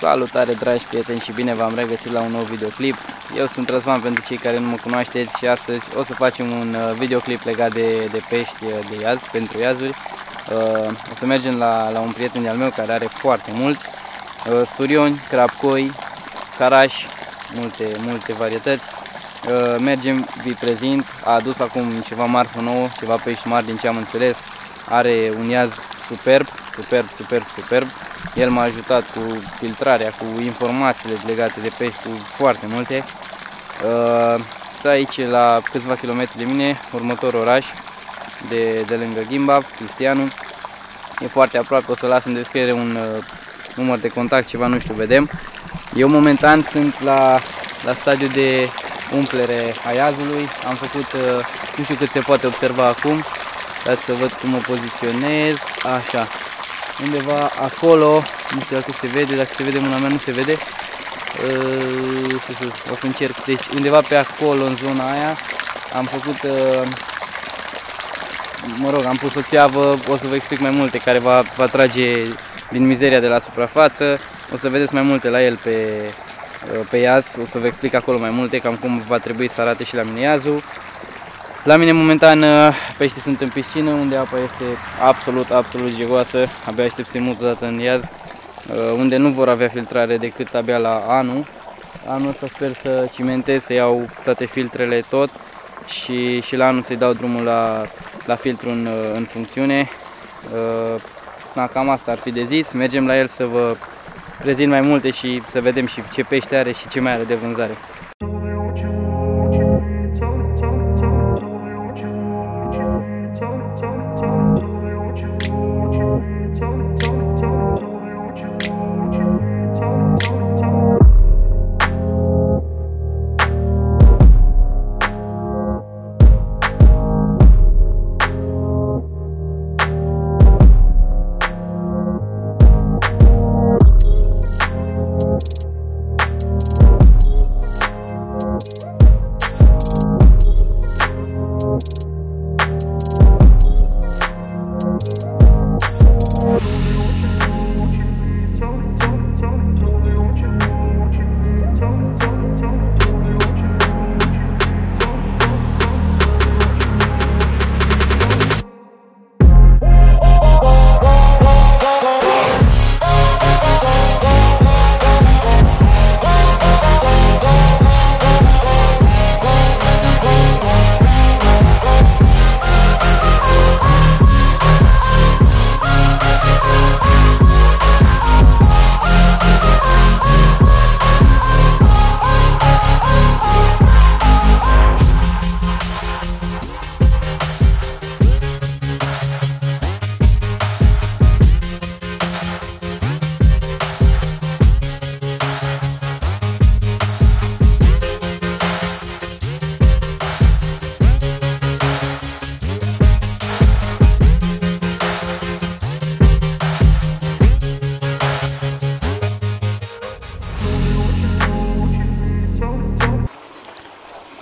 Salutare, dragi prieteni, și bine v-am regăsit la un nou videoclip. Eu sunt Răzvan pentru cei care nu mă cunoașteți și astăzi o să facem un videoclip legat de pești, de iaz, pentru iazuri. O să mergem la un prieten al meu care are foarte mulți sturioni, crapcoi, carași, multe varietăți. Mergem, vi prezint, a adus acum ceva marfă nouă, ceva pești mari din ce am înțeles. Are un iaz superb. El m-a ajutat cu filtrarea, cu informațiile legate de pești, cu foarte multe. Sunt aici la câțiva kilometri de mine, următor oraș de lângă Gimbab, Cristianul. E foarte aproape, o să las în descriere un număr de contact, ceva, nu știu, vedem. Eu momentan sunt la stadiu de umplere a iazului. Am făcut, nu știu cât se poate observa acum. Dați să văd cum o poziționez, așa, undeva acolo, nu știu dacă se vede, dacă se vede mâna mea, nu se vede, o să încerc, deci undeva pe acolo, în zona aia, am făcut, mă rog, am pus o țeavă, o să vă explic mai multe, care va trage din mizeria de la suprafață, o să vedeți mai multe la el pe iaz, o să vă explic acolo mai multe, cam cum va trebui să arate și la mine iazul. La mine momentan peștii sunt în piscină, unde apa este absolut jegoasă, abia aștept să-i mut odată în iaz, unde nu vor avea filtrare decât abia la anul. Anul ăsta sper să cimentez, să iau toate filtrele tot și la anul să-i dau drumul la filtru în funcțiune. Cam asta ar fi de zis, mergem la el să vă prezint mai multe și să vedem și ce pește are și ce mai are de vânzare.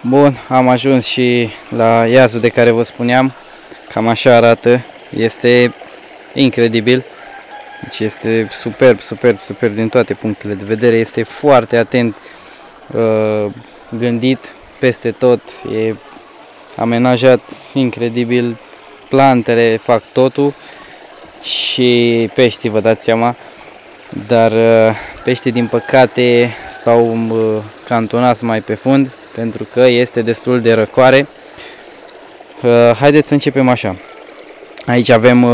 Bun, am ajuns și la iazul de care vă spuneam, cam așa arată, este incredibil, deci este superb din toate punctele de vedere, este foarte atent gândit peste tot, e amenajat incredibil, plantele fac totul și peștii, vă dați seama, dar peștii din păcate stau cantonați mai pe fund, pentru că este destul de răcoare. Haideți să începem așa. Aici avem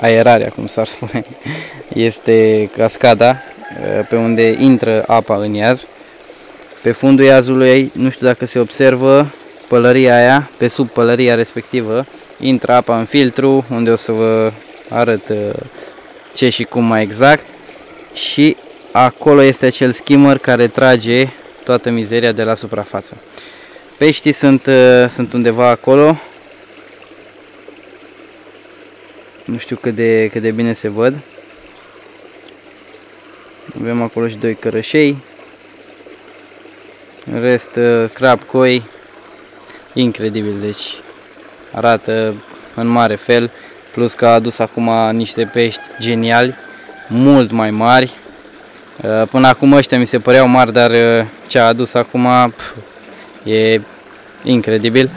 aerarea, cum s-ar spune. Este cascada pe unde intră apa în iaz. Pe fundul iazului ei, nu știu dacă se observă, pălăria aia, pe sub pălăria respectivă, intră apa în filtru, unde o să vă arăt ce și cum mai exact. Și acolo este acel skimmer care trage toată mizeria de la suprafață. Peștii sunt undeva acolo. Nu știu cât de bine se văd. Avem acolo și doi cărășei. În rest, crapcoi. Incredibil, deci arată în mare fel. Plus că a adus acum niște pești geniali, mult mai mari. Până acum ăștia mi se păreau mari, dar ce a adus acum e incredibil.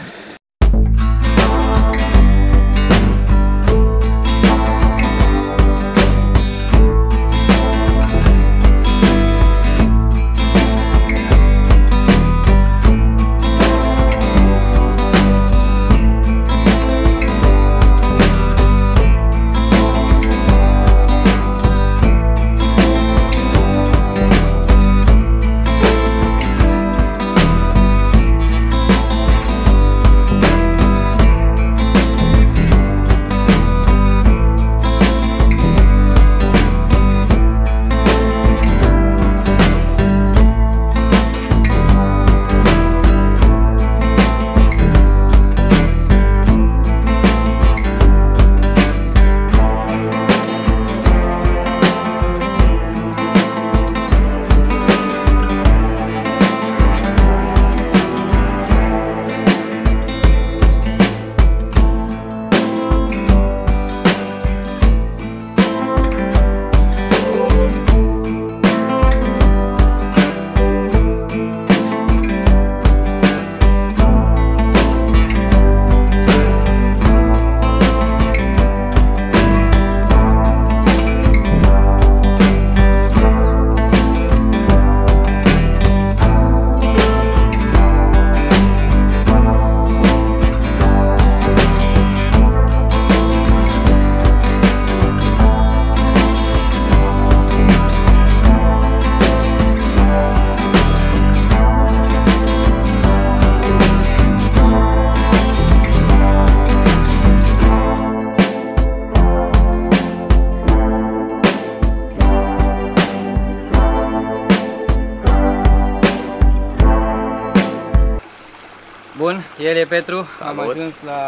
Bun, el e Petru, salut. Am ajuns la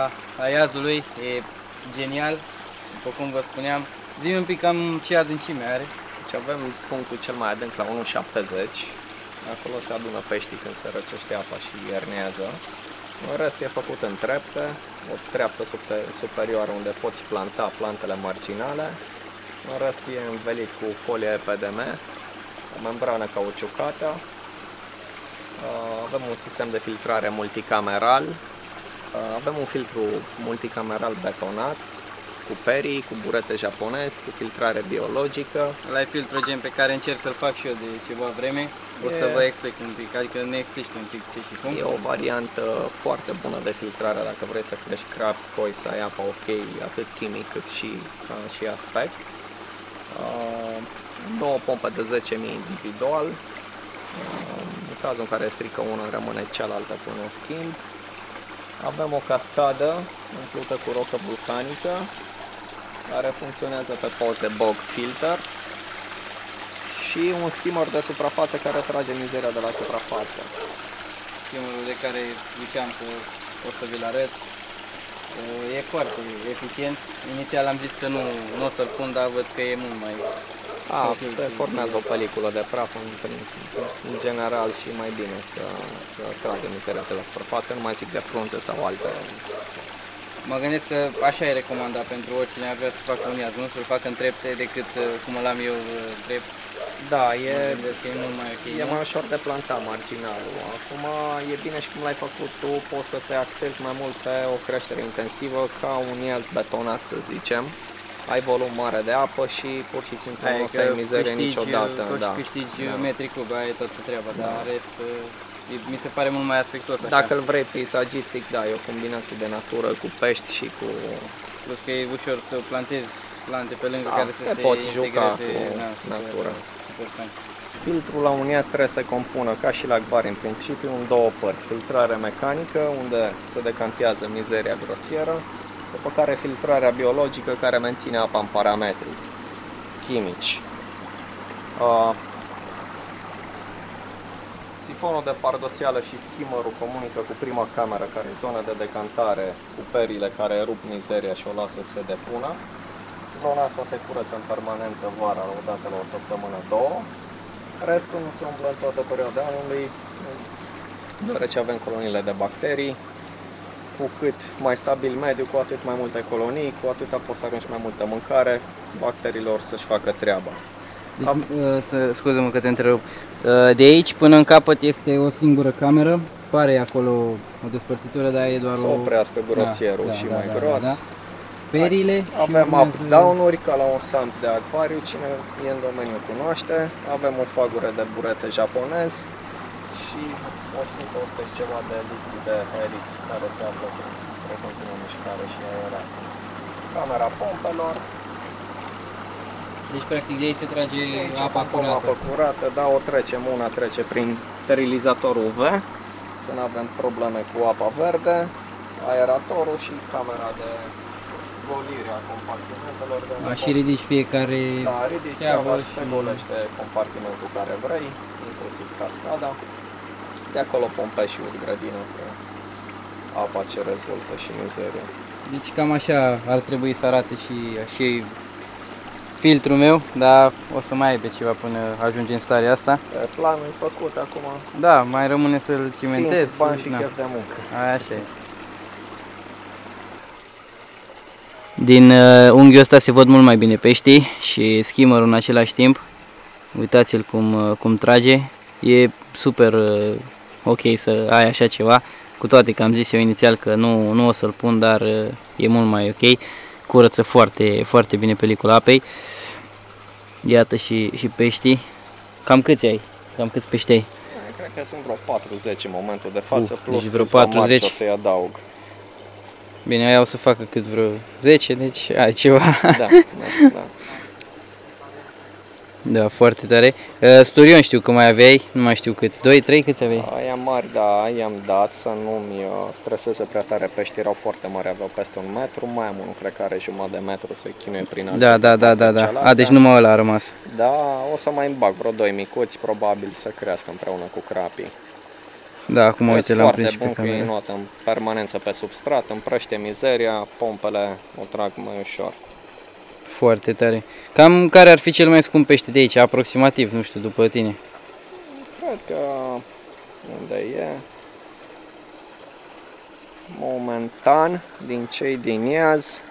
iazul lui, e genial, după cum vă spuneam. Zi-mi un pic cam ce adâncime are. Deci avem punctul cel mai adânc la 1,70, acolo se adună peștii când se răcește apa și iernează. În rest e făcut în trepte, o treaptă superioară unde poți planta plantele marginale. În rest e învelit cu folie EPDM, o membrană cauciucată. Avem un sistem de filtrare multicameral, avem un filtru multicameral betonat, cu perii, cu burete japonez, cu filtrare biologică. Ăla e filtrul gen pe care încerc să-l fac și eu de ceva vreme, o să vă explic un pic, adică ne explici un pic ce și cum. E o variantă foarte bună de filtrare dacă vrei să crești crab, coi, să ai apa ok, atât chimic cât și aspect. Două pompe de 10.000 individual. În cazul în care strică una, rămâne cealaltă până în schimb. Avem o cascadă umplută cu rocă vulcanică, care funcționează pe poze bog filter și un skimmer de suprafață care trage mizeria de la suprafață. Skimmerul de care ziceam că o să vi-l arăt e foarte eficient. Inițial am zis că nu o să-l pun, dar văd că e mult mai... se formează o peliculă de praf, în general, și mai bine să tragă mizeria de la suprafață, nu mai zic de frunze sau alte. Mă gândesc că așa e recomandat pentru oricine ar vrea să facă un iaz, nu să-l facă în trepte decât cum îl am eu drept. Da, e mai ușor de plantat marginalul. Acum e bine și cum l-ai făcut tu, poți să te axezi mai mult pe o creștere intensivă ca un iaz betonat, să zicem. Ai volum mare de apă și pur și simplu nu o să ai mizerie niciodată. Da. Câștigi metri cub, aia e toată treaba, dar rest mi se pare mult mai aspectuos așa. Dacă îl vrei peisagistic, da, e o combinație de natură cu pești și cu... Plus că e ușor să plantezi plante pe lângă care să se poți juca cu natura. Filtrul la un iaz trebuie să se compună, ca și la acvarii în principiu, în două părți. Filtrare mecanică, unde se decantează mizeria grosieră, după care filtrarea biologică care menține apa în parametri chimici. Sifonul de pardoseală și skimmerul comunică cu prima cameră, care e zona de decantare, cu perile care rup mizeria și o lasă să se depună. Zona asta se curăță în permanență vara, odată la o săptămână, două. Restul nu se umblă în toată perioada anului, deoarece avem coloniile de bacterii. Cu cât mai stabil mediu, cu atât mai multe colonii, cu atât poți să arunci mai multă mâncare, bacteriilor să-și facă treaba. Deci, scuze-mă că te întrerup. De aici până în capăt este o singură cameră. Pare acolo o despărțitură, dar e doar o... Să oprească grosierul și mai gros. Da. Perile. Avem up-down-uri ca la un samp de acvariu, cine e în domeniu cunoaște. Avem o fagură de burete japonez și 100-100 ceva de litri de helix care se află pe continuă mișcare și aerație. Camera pompelor. Deci practic de aici se trage apa curată. Apa curată, da, o trecem, una trece prin sterilizatorul UV, să nu avem probleme cu apa verde, aeratorul și camera de golire a compartimentelor. Și ridici fiecare țeavă și se golește compartimentul care vrei, inclusiv cascada. De acolo pompești și grădină cu apa ce rezultă și mizerie. Deci cam așa ar trebui să arate și filtrul meu, dar o să mai aibă ceva până ajunge în starea asta. Planul e făcut acum. Da, mai rămâne să-l cimentez. Timp, bani și chef de muncă. Aia așa e. Din unghiul ăsta se văd mult mai bine peștii și skimmerul în același timp. Uitați-l cum trage. E super ok să ai așa ceva. Cu toate că am zis eu inițial că nu o să-l pun, dar e mult mai ok. Curăță foarte, foarte bine pelicula apei. Iată și peștii. Cam câți ai? Cam câți pești ai? Cred că sunt vreo 40 în momentul de față, plus deci vreo 40 o să-i adaug. Bine, aia o să facă cât vreo 10, deci ai ceva. Da. Da, foarte tare. Sturion știu că mai aveai, nu mai știu câți, 2, 3, câți aveai? Aia mari, da, i-am dat să nu-mi streseze prea tare, pești erau foarte mari, aveau peste 1 metru, mai am unul, cred că are 1,5 metru, se chinuie prin alții. Da. A, deci numai ăla a rămas. Da, o să mai îmi bag vreo 2 micuți, probabil să crească împreună cu crapii. Da, acum uite, l-am prins și pe camera. Foarte bun că e în permanență pe substrat, împrăște mizeria, pompele o trag mai ușor. Foarte tare. Cam care ar fi cel mai scump pește de aici, aproximativ, nu știu, după tine? Cred că unde e, momentan, din cei din Iaz,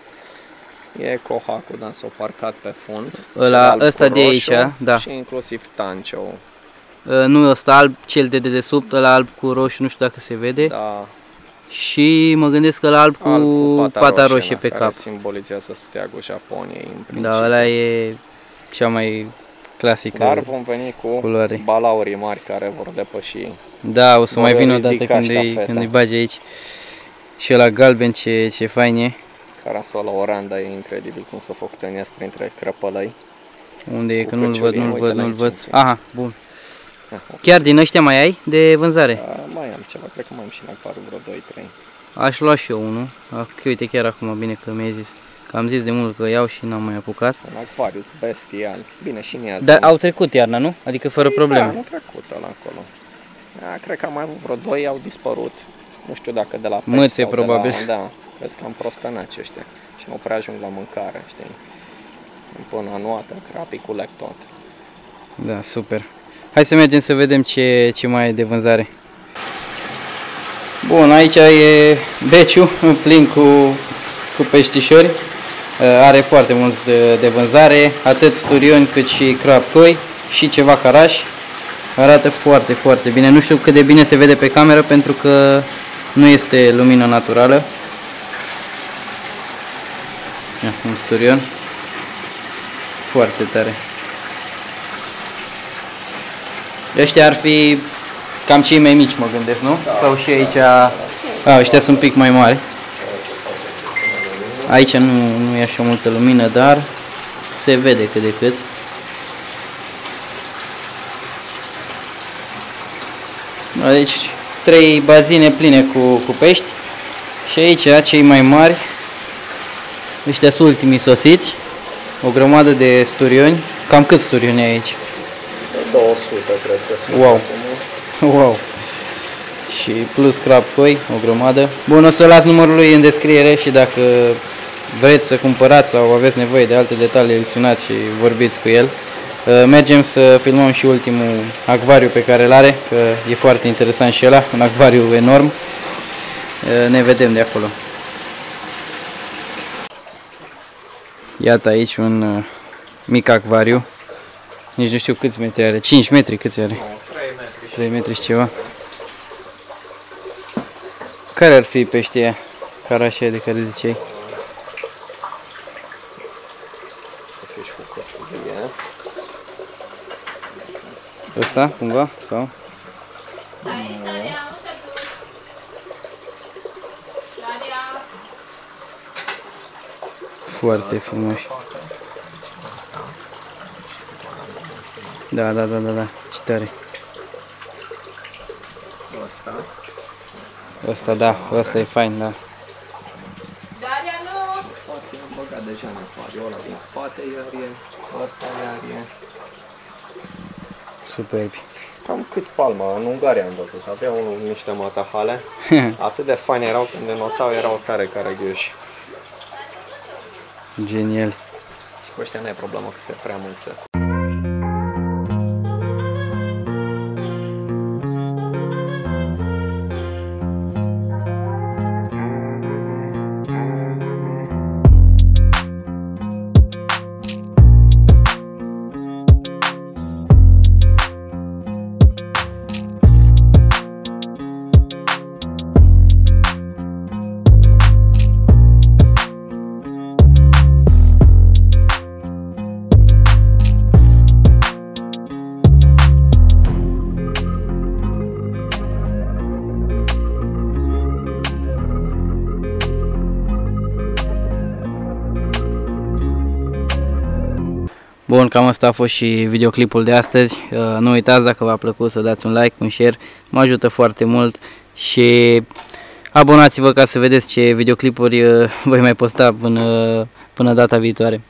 e Cohacul, dar s-o parcat pe fund. Ăsta de aici, da. Și inclusiv Tancho. Nu ăsta alb, cel de dedesubt, ăla alb cu roșu, nu știu dacă se vede. Da. Și mă gândesc că la alb cu pata roșie pe cap. Care simbolizează steagul Japoniei în principiu. Da, ăla e cea mai clasică. Dar vom veni cu culoare. Balaurii mari care vor depăși. Da, o să mai vin o dată când îi bagi aici. Și ăla galben ce fain e. Carasola Oranda e incredibil cum s-a făcut în Iaz printre crăpălăi. Unde e? Că nu-l văd. Aha, bun. Chiar din ăștia mai ai de vânzare? Mai am ceva, cred că mai am și în acvariu vreo 2-3. Aș lua și eu unul, uite chiar acum, bine că mi-ai zis, că am zis de mult că iau și n-am mai apucat. Un acvariu bestial, bine și în Iaz. Dar au trecut iarna, nu? Adică fără probleme. Da, nu trecut ăla acolo. Cred că am mai avut vreo 2, au dispărut, nu știu dacă de la pești sau probabil. De la... Da, vezi că am prostănaci ăștia și nu prea ajung la mâncare, știi? Până anuată, crapii culec tot. Da, super. Hai să mergem să vedem ce mai e de vânzare. Bun, aici e beciu plin cu peștișori. Are foarte mulți de vânzare, atât sturioni cât și crapcoi și ceva carași. Arată foarte, foarte bine. Nu știu cât de bine se vede pe cameră pentru că nu este lumină naturală. Ia, un sturion. Foarte tare. Ăștia ar fi cam cei mai mici, mă gândesc, nu? Da, sau și aici... Ăștia sunt un pic mai mari. Aici nu e așa multă lumină, dar se vede cât de cât. Deci, 3 bazine pline cu pești. Și aici, cei mai mari. Ăștia sunt ultimii sosiți. O grămadă de sturioni. Cam cât sturioni aici? 200, cred că sunt. Wow! Și plus crapcoi, o grămadă. Bun, o să las numărul lui în descriere și dacă vreți să cumpărați sau aveți nevoie de alte detalii, îl sunați și vorbiți cu el. Mergem să filmăm și ultimul acvariu pe care îl are, că e foarte interesant și ăla, un acvariu enorm. Ne vedem de acolo. Iată aici un mic acvariu Nici nu știu câți metri are, 5 metri câți are? 3 metri și ceva. Care ar fi peștia carașia de care ziceai? Să fie și cu căciulia. Ăsta cumva? Sau? Foarte frumos. Da, da, da, da, da, ce tare. Asta. Asta, da, asta e fain, da. Daria nu! Poate am băgat deja în afară, ăla din spate iar e, ăsta iar e. Superb. Cam cât palma, în Ungaria am văzut, aveau niște matahale. Atât de fain erau când denotau, erau tare caragioși. Genial. Și cu ăștia nu e problemă că se prea mulțesc. Bun, cam asta a fost și videoclipul de astăzi. Nu uitați, dacă v-a plăcut, să dați un like, un share, mă ajută foarte mult și abonați-vă ca să vedeți ce videoclipuri voi mai posta până data viitoare.